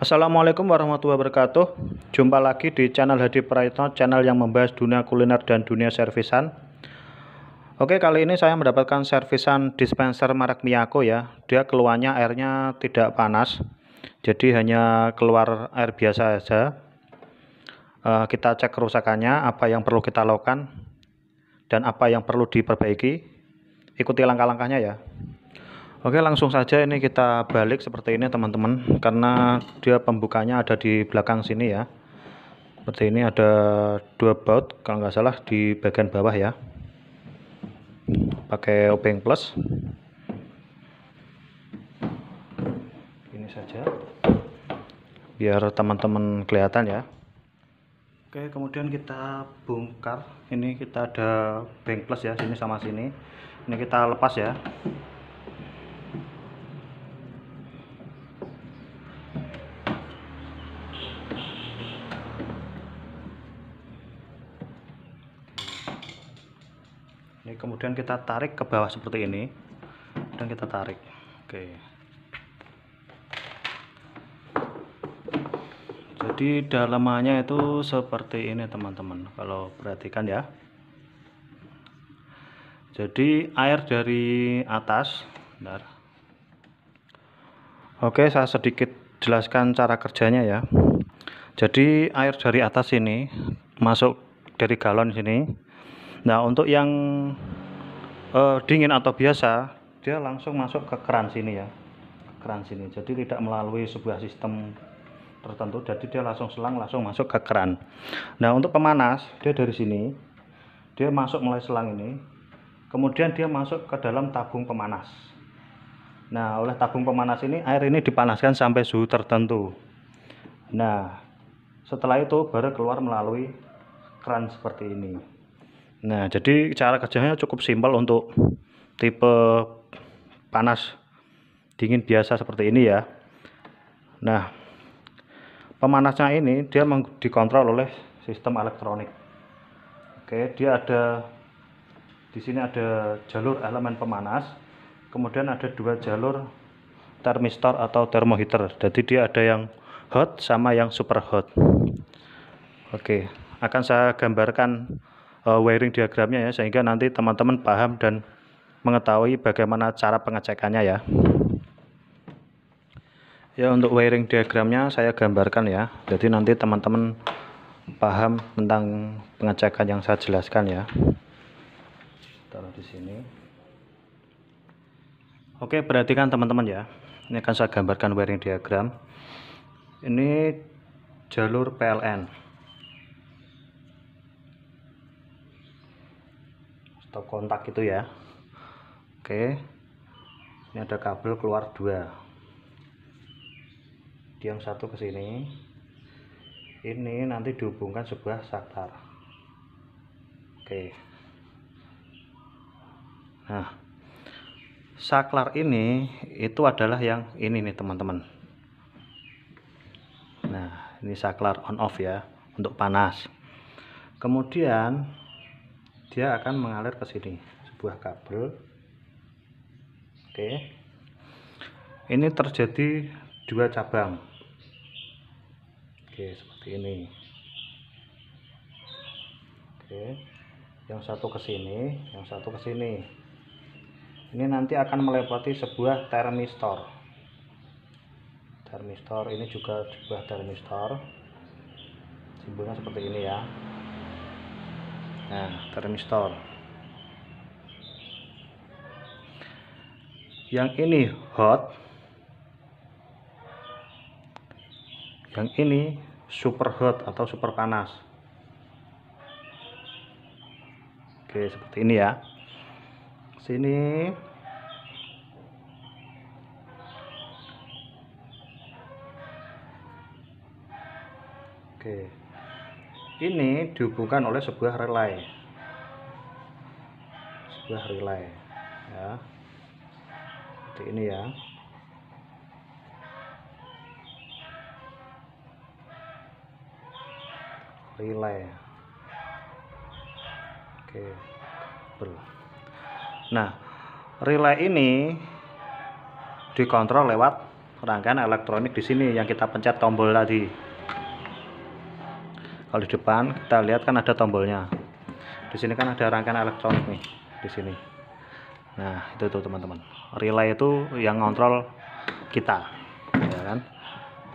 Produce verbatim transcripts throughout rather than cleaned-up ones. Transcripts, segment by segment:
Assalamualaikum warahmatullahi wabarakatuh. Jumpa lagi di channel Hadi Prayitno, channel yang membahas dunia kuliner dan dunia servisan. Oke, kali ini saya mendapatkan servisan dispenser merek Miyako ya. Dia keluarnya airnya tidak panas, jadi hanya keluar air biasa saja. Uh, kita cek kerusakannya, apa yang perlu kita lakukan dan apa yang perlu diperbaiki. Ikuti langkah-langkahnya ya. Oke, langsung saja ini kita balik seperti ini teman-teman, karena dia pembukanya ada di belakang sini ya. Seperti ini ada dua baut kalau nggak salah di bagian bawah ya, pakai obeng plus ini saja biar teman-teman kelihatan ya. Oke, kemudian kita bongkar. Ini kita ada obeng plus ya, sini sama sini. Ini kita lepas ya. Ini kemudian kita tarik ke bawah seperti ini dan kita tarik. Oke, jadi dalamannya itu seperti ini teman-teman, kalau perhatikan ya. Jadi air dari atas. Bentar. Oke, saya sedikit jelaskan cara kerjanya ya. Jadi air dari atas ini masuk dari galon sini. Nah, untuk yang uh, dingin atau biasa, dia langsung masuk ke keran sini ya, ke keran sini. Jadi tidak melalui sebuah sistem tertentu, jadi dia langsung selang langsung masuk ke keran. Nah, untuk pemanas, dia dari sini, dia masuk mulai selang ini, kemudian dia masuk ke dalam tabung pemanas. Nah, oleh tabung pemanas ini, air ini dipanaskan sampai suhu tertentu. Nah, setelah itu baru keluar melalui keran seperti ini. Nah, jadi cara kerjanya cukup simpel untuk tipe panas dingin biasa seperti ini ya. Nah, pemanasnya ini dia dikontrol oleh sistem elektronik. Oke, dia ada di sini ada jalur elemen pemanas, kemudian ada dua jalur termistor atau thermoheater. Jadi dia ada yang hot sama yang super hot. Oke, akan saya gambarkan wiring diagramnya ya, sehingga nanti teman-teman paham dan mengetahui bagaimana cara pengecekannya ya. Ya, untuk wiring diagramnya saya gambarkan ya, jadi nanti teman-teman paham tentang pengecekan yang saya jelaskan ya. Taruh di sini. Oke, perhatikan teman-teman ya, ini akan saya gambarkan wiring diagram. Ini jalur P L N, atau kontak itu ya. Oke, ini ada kabel keluar dua, yang satu ke sini, ini nanti dihubungkan sebuah saklar. Oke, nah saklar ini itu adalah yang ini nih teman-teman. Nah, ini saklar on off ya, untuk panas. Kemudian dia akan mengalir ke sini sebuah kabel. Oke, ini terjadi dua cabang. Oke, seperti ini. Oke, yang satu ke sini, yang satu ke sini. Ini nanti akan melewati sebuah termistor. Termistor ini juga sebuah termistor, simbolnya seperti ini ya. Nah, termistor yang ini hot, yang ini super hot atau super panas. Oke, seperti ini ya. Sini oke, ini dihubungkan oleh sebuah relay, sebuah relay ya, seperti ini ya. Relay. Oke, nah relay ini dikontrol lewat rangkaian elektronik di sini yang kita pencet tombol tadi. Kalau di depan kita lihat kan ada tombolnya. Di sini kan ada rangkaian elektronik nih di sini. Nah, itu tuh teman-teman. Relay itu yang ngontrol kita, ya kan?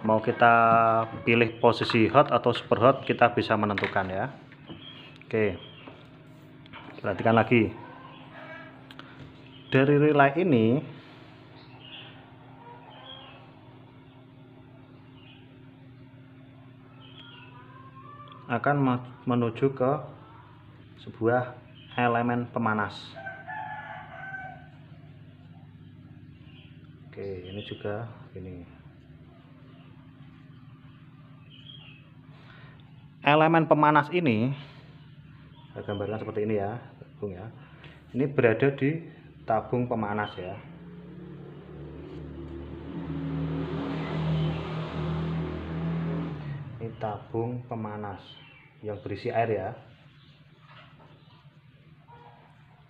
Mau kita pilih posisi hot atau super hot kita bisa menentukan ya. Oke, perhatikan lagi. Dari relay ini akan menuju ke sebuah elemen pemanas. Oke, ini juga ini. Elemen pemanas ini saya gambarkan seperti ini ya, Bung ya. Ini berada di tabung pemanas ya. Ini tabung pemanas yang berisi air ya.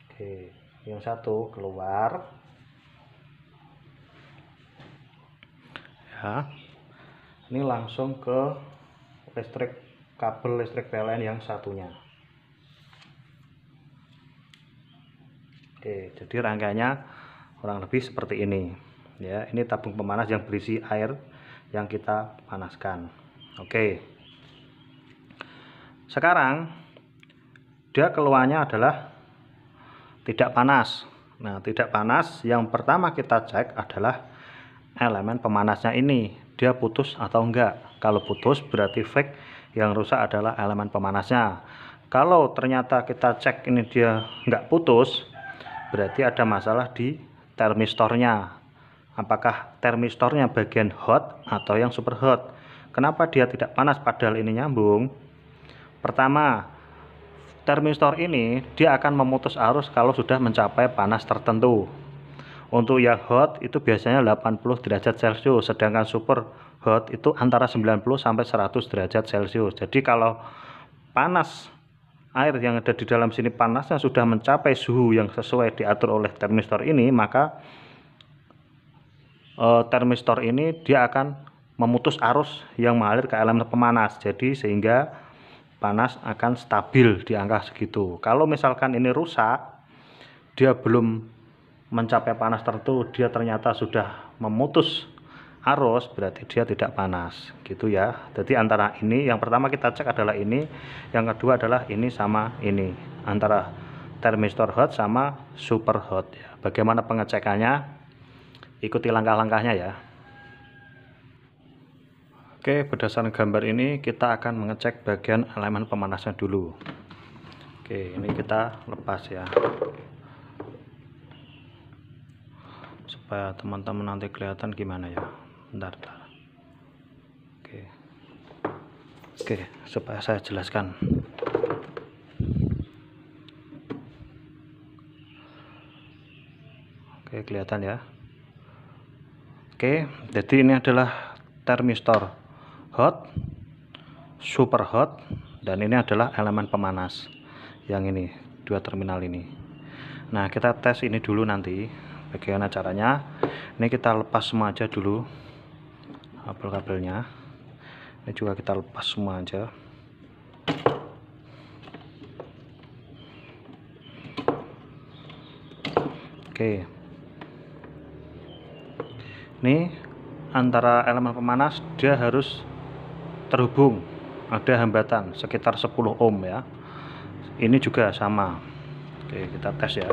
Oke, yang satu keluar. Ya. Ini langsung ke listrik. Kabel listrik P L N yang satunya. Oke, jadi rangkaiannya kurang lebih seperti ini ya. Ini tabung pemanas yang berisi air yang kita panaskan. Oke, sekarang dia keluarnya adalah tidak panas. Nah, tidak panas yang pertama kita cek adalah elemen pemanasnya ini, dia putus atau enggak. Kalau putus berarti fake, yang rusak adalah elemen pemanasnya. Kalau ternyata kita cek ini dia nggak putus, berarti ada masalah di termistornya. Apakah termistornya bagian hot atau yang super hot? Kenapa dia tidak panas padahal ini nyambung? Pertama, termistor ini dia akan memutus arus kalau sudah mencapai panas tertentu. Untuk yang hot itu biasanya delapan puluh derajat celcius, sedangkan super hot itu antara sembilan puluh sampai seratus derajat celcius. Jadi kalau panas air yang ada di dalam sini panasnya sudah mencapai suhu yang sesuai diatur oleh termistor ini, maka e, termistor ini dia akan memutus arus yang mengalir ke elemen pemanas. Jadi sehingga panas akan stabil di angka segitu. Kalau misalkan ini rusak, dia belum mencapai panas tertentu, dia ternyata sudah memutus arus, berarti dia tidak panas gitu ya. Jadi antara ini yang pertama kita cek adalah ini, yang kedua adalah ini sama ini, antara termistor hot sama super hot ya. Bagaimana pengecekannya, ikuti langkah-langkahnya ya. Oke, berdasarkan gambar ini kita akan mengecek bagian elemen pemanasnya dulu. Oke, ini kita lepas ya supaya teman-teman nanti kelihatan gimana ya. Bentar, bentar. Oke. Oke, supaya saya jelaskan. Oke, kelihatan ya. Oke, jadi ini adalah termistor hot, super hot, dan ini adalah elemen pemanas yang ini, dua terminal ini. Nah, kita tes ini dulu nanti. Bagaimana caranya? Ini kita lepas semua aja dulu kabel-kabelnya. Ini juga kita lepas semua aja. Oke. Ini antara elemen pemanas dia harus terhubung. Ada hambatan sekitar sepuluh ohm ya. Ini juga sama. Oke, kita tes ya.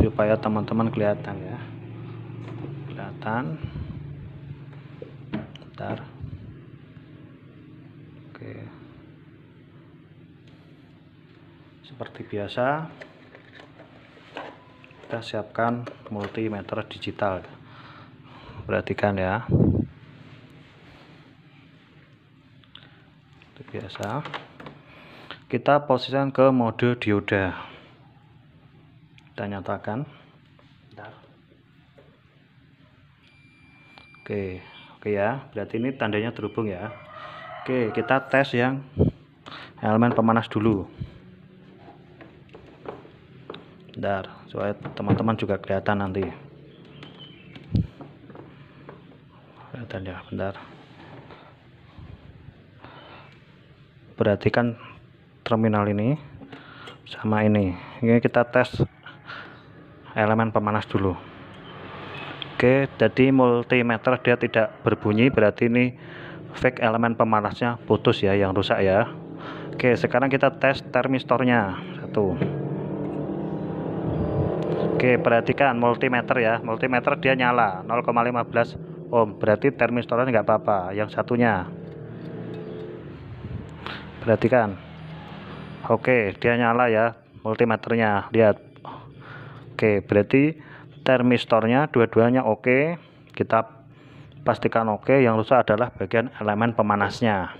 Supaya teman-teman kelihatan ya, kelihatan. Bentar. Oke, seperti biasa kita siapkan multimeter digital, perhatikan ya, seperti biasa kita posisikan ke mode dioda. Kita nyatakan. Bentar. Oke, oke ya. Berarti ini tandanya terhubung ya. Oke, kita tes yang elemen pemanas dulu. Bentar, soalnya teman-teman juga kelihatan nanti. Kelihatan ya, bentar. Perhatikan terminal ini sama ini. Ini kita tes elemen pemanas dulu. Oke, jadi multimeter dia tidak berbunyi, berarti ini fake elemen pemanasnya putus ya, yang rusak ya. Oke, sekarang kita tes termistornya satu. Oke, perhatikan multimeter ya, multimeter dia nyala nol koma satu lima ohm, berarti termistornya nggak apa-apa. Yang satunya perhatikan, oke dia nyala ya multimeternya, lihat. Oke, berarti termistornya dua-duanya oke, kita pastikan oke. Yang rusak adalah bagian elemen pemanasnya.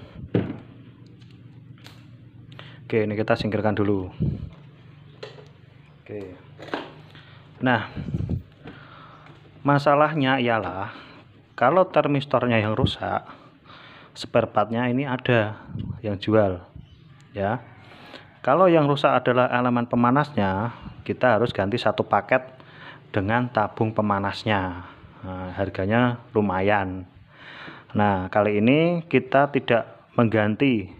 Oke, ini kita singkirkan dulu. Oke. Nah, masalahnya ialah kalau termistornya yang rusak, spare partnya ini ada yang jual ya. Kalau yang rusak adalah elemen pemanasnya, kita harus ganti satu paket dengan tabung pemanasnya. Nah, harganya lumayan. Nah, kali ini kita tidak mengganti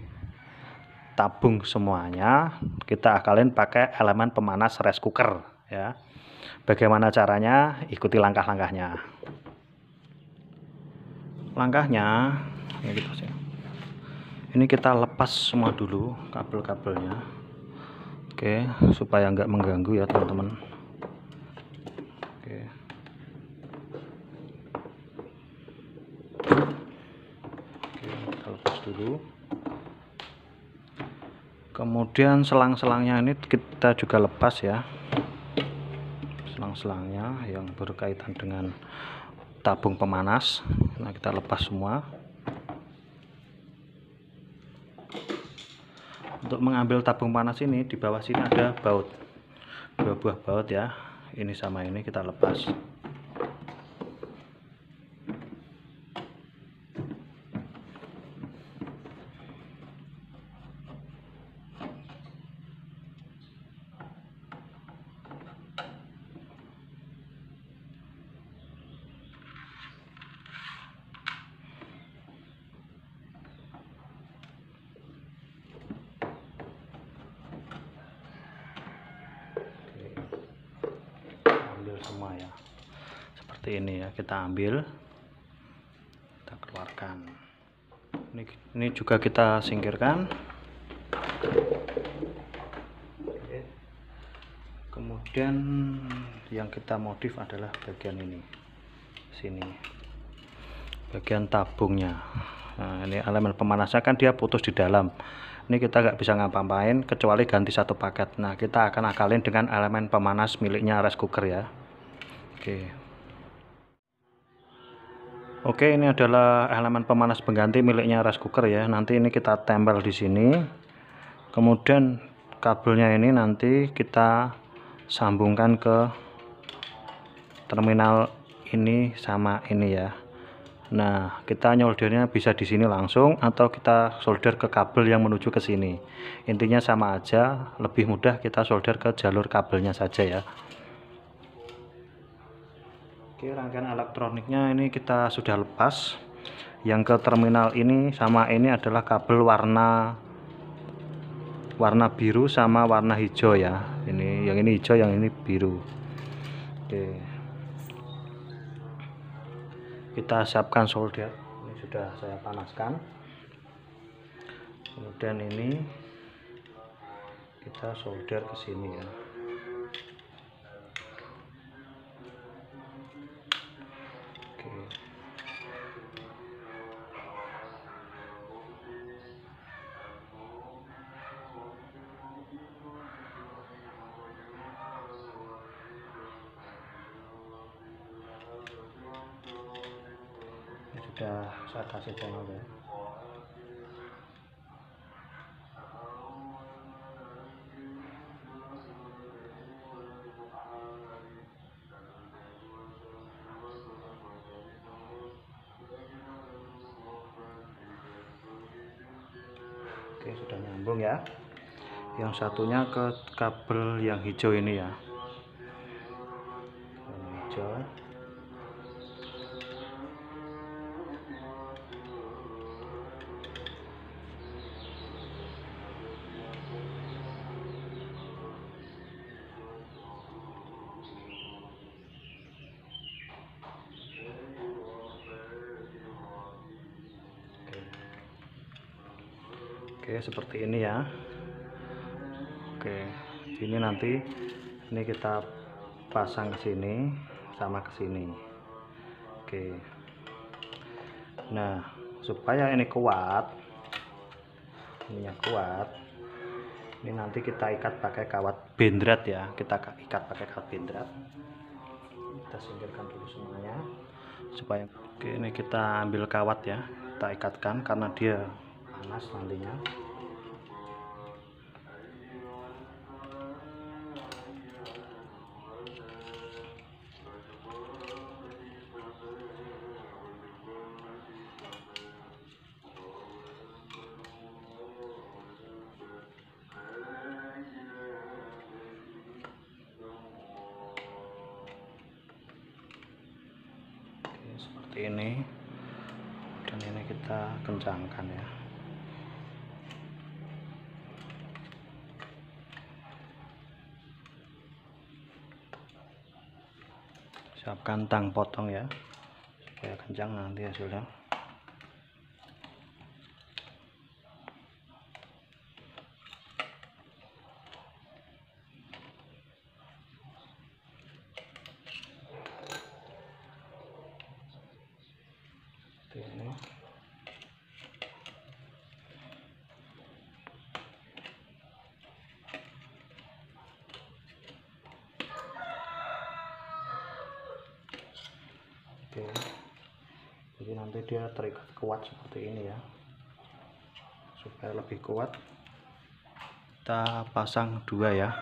tabung semuanya, kita akalin pakai elemen pemanas rice cooker ya. Bagaimana caranya? Ikuti langkah-langkahnya. Langkahnya ini kita lepas semua dulu kabel-kabelnya. Oke, supaya nggak mengganggu ya teman-teman. Oke. Oke, kita lepas dulu. Kemudian selang-selangnya ini kita juga lepas ya. Selang-selangnya yang berkaitan dengan tabung pemanas, nah kita lepas semua. Untuk mengambil tabung panas ini, di bawah sini ada baut, dua buah baut ya, ini sama ini kita lepas. Semua ya seperti ini ya, kita ambil, kita keluarkan. Ini, ini juga kita singkirkan. Oke. Kemudian yang kita modif adalah bagian ini, sini bagian tabungnya. Nah, ini elemen pemanasnya kan dia putus di dalam. Ini kita nggak bisa ngapa-ngapain kecuali ganti satu paket. Nah, kita akan akalin dengan elemen pemanas miliknya rice cooker ya. Oke. Oke, ini adalah elemen pemanas pengganti miliknya rice cooker ya. Nanti ini kita tempel di sini. Kemudian kabelnya ini nanti kita sambungkan ke terminal ini sama ini ya. Nah, kita nyoldernya bisa di sini langsung atau kita solder ke kabel yang menuju ke sini. Intinya sama aja, lebih mudah kita solder ke jalur kabelnya saja ya. Oke, rangkaian elektroniknya ini kita sudah lepas. Yang ke terminal ini sama ini adalah kabel warna warna biru sama warna hijau ya. Ini yang ini hijau, yang ini biru. Oke. Kita siapkan solder. Ini sudah saya panaskan. Kemudian ini kita solder ke sini ya. Sudah saya kasih channel ya. Oke, sudah nyambung ya. Yang satunya ke kabel yang hijau ini ya. hijau. Oke, seperti ini ya. Oke, ini nanti ini kita pasang ke sini sama ke sini. Oke. Nah, supaya ini kuat, ininya kuat, ini nanti kita ikat pakai kawat bendrat ya. Kita ikat pakai kawat bendrat. Kita singkirkan dulu semuanya supaya. Oke, ini kita ambil kawat ya. Kita ikatkan karena dia panas nantinya. Oke, seperti ini. Dan ini kita kencangkan ya. Siapkan tang potong ya supaya kencang nanti hasilnya. Oke. Jadi nanti dia terikat kuat seperti ini ya. Supaya lebih kuat kita pasang dua ya.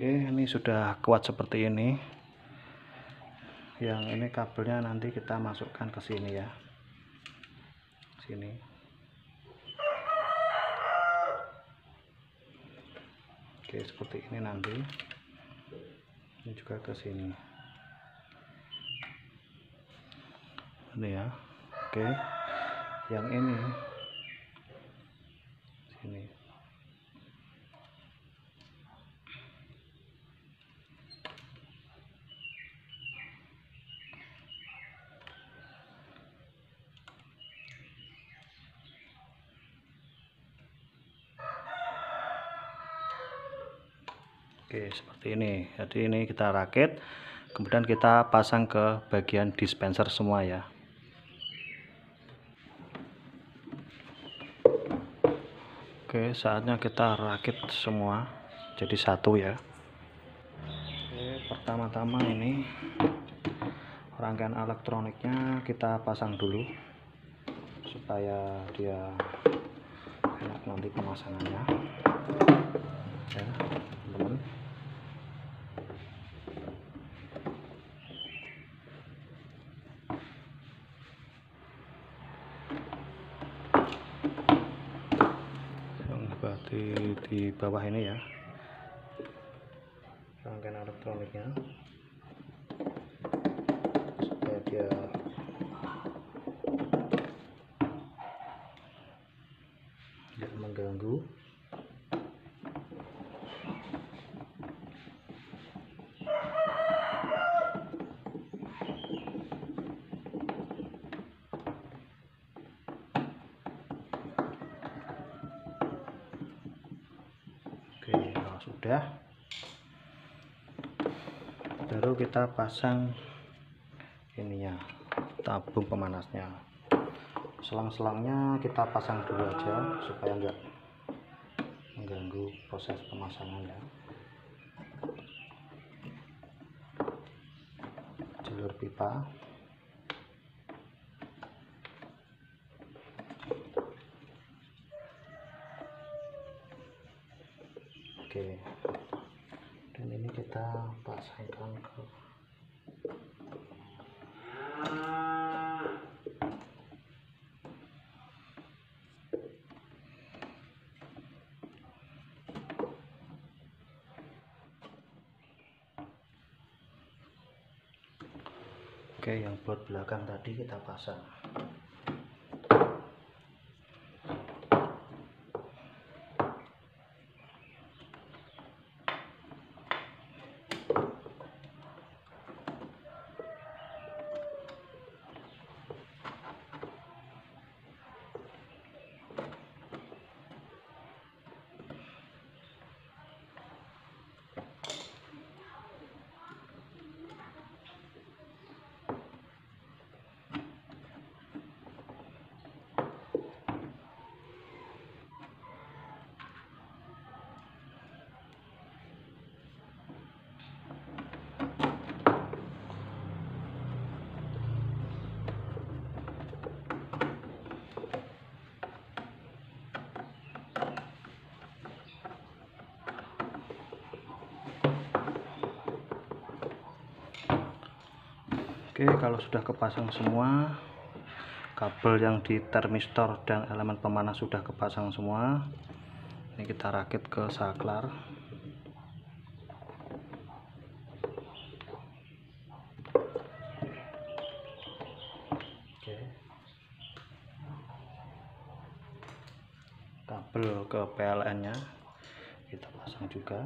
Oke, ini sudah kuat seperti ini. Yang ini kabelnya nanti kita masukkan ke sini ya. Sini. Oke, seperti ini nanti. Ini juga ke sini. Ini ya. Oke. Yang ini. Sini. Oke, seperti ini. Jadi ini kita rakit, kemudian kita pasang ke bagian dispenser semua ya. Oke, saatnya kita rakit semua jadi satu ya. Oke, pertama-tama ini rangkaian elektroniknya kita pasang dulu supaya dia enak nanti pemasangannya ya teman-teman. Di, di bawah ini ya rangkaian elektroniknya supaya dia tidak mengganggu. Sudah, baru kita pasang ininya, tabung pemanasnya. Selang-selangnya kita pasang dulu aja supaya enggak mengganggu proses pemasangannya. Jalur pipa oke, dan ini kita pasangkan ke oke yang buat belakang tadi kita pasang. Oke, kalau sudah kepasang semua, kabel yang di termistor dan elemen pemanas sudah kepasang semua, ini kita rakit ke saklar. Oke, kabel ke P L N nya kita pasang juga.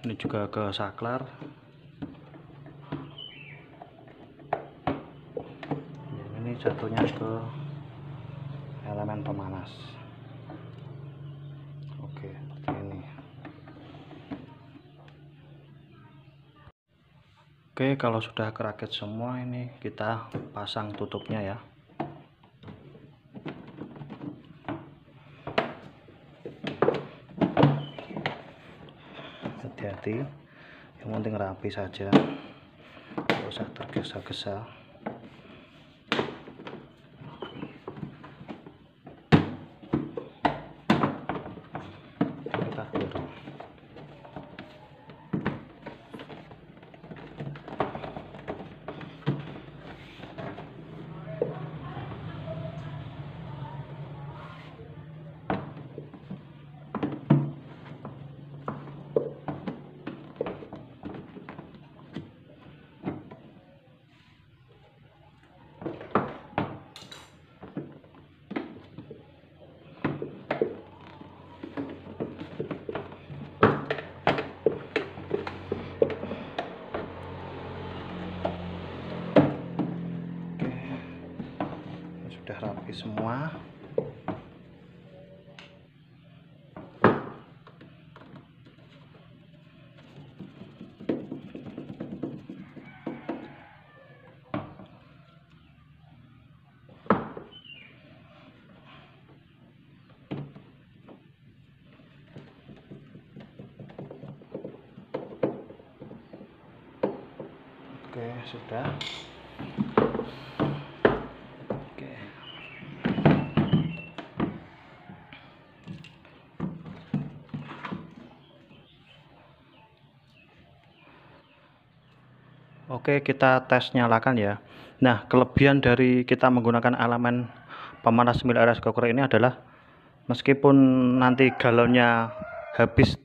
Ini juga ke saklar. Yang ini jatuhnya ke elemen pemanas. Oke, seperti ini. Oke, kalau sudah kerakit semua ini kita pasang tutupnya ya. Hati-hati, yang penting rapi saja, tidak usah tergesa-gesa. Kita dorong. Oke, sudah. Oke. Oke, kita tes nyalakan ya. Nah, kelebihan dari kita menggunakan elemen pemanas milik air es koker ini adalah meskipun nanti galonnya habis,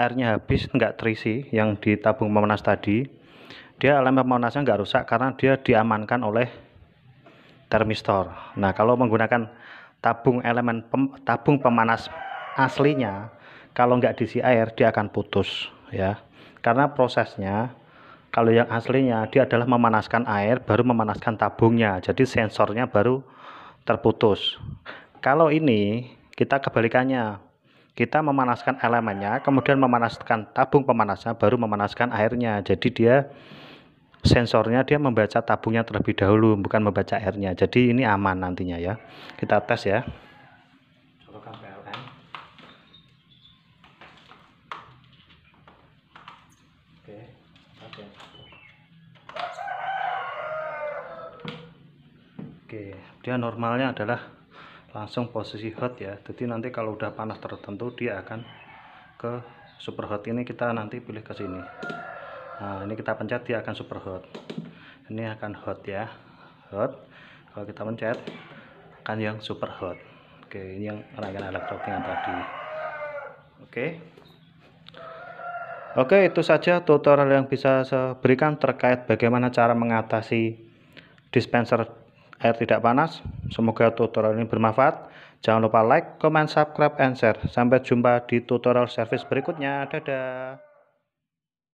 airnya habis, enggak terisi yang di tabung pemanas tadi, dia elemen pemanasnya enggak rusak karena dia diamankan oleh termistor. Nah, kalau menggunakan tabung elemen pem, tabung pemanas aslinya, kalau enggak diisi air dia akan putus ya, karena prosesnya kalau yang aslinya dia adalah memanaskan air baru memanaskan tabungnya, jadi sensornya baru terputus. Kalau ini kita kebalikannya, kita memanaskan elemennya kemudian memanaskan tabung pemanasnya baru memanaskan airnya, jadi dia sensornya dia membaca tabungnya terlebih dahulu bukan membaca airnya. Jadi ini aman nantinya ya, kita tes ya. Oke, dia normalnya adalah langsung posisi hot ya, jadi nanti kalau udah panas tertentu dia akan ke super hot. Ini kita nanti pilih ke sini. Nah, ini kita pencet dia akan super hot, ini akan hot ya, hot. Kalau kita pencet akan yang super hot. Oke, ini yang rangkaian elektrodnya tadi. Oke. Oke, itu saja tutorial yang bisa saya berikan terkait bagaimana cara mengatasi dispenser air tidak panas. Semoga tutorial ini bermanfaat. Jangan lupa like, comment, subscribe, and share. Sampai jumpa di tutorial service berikutnya. Dadah.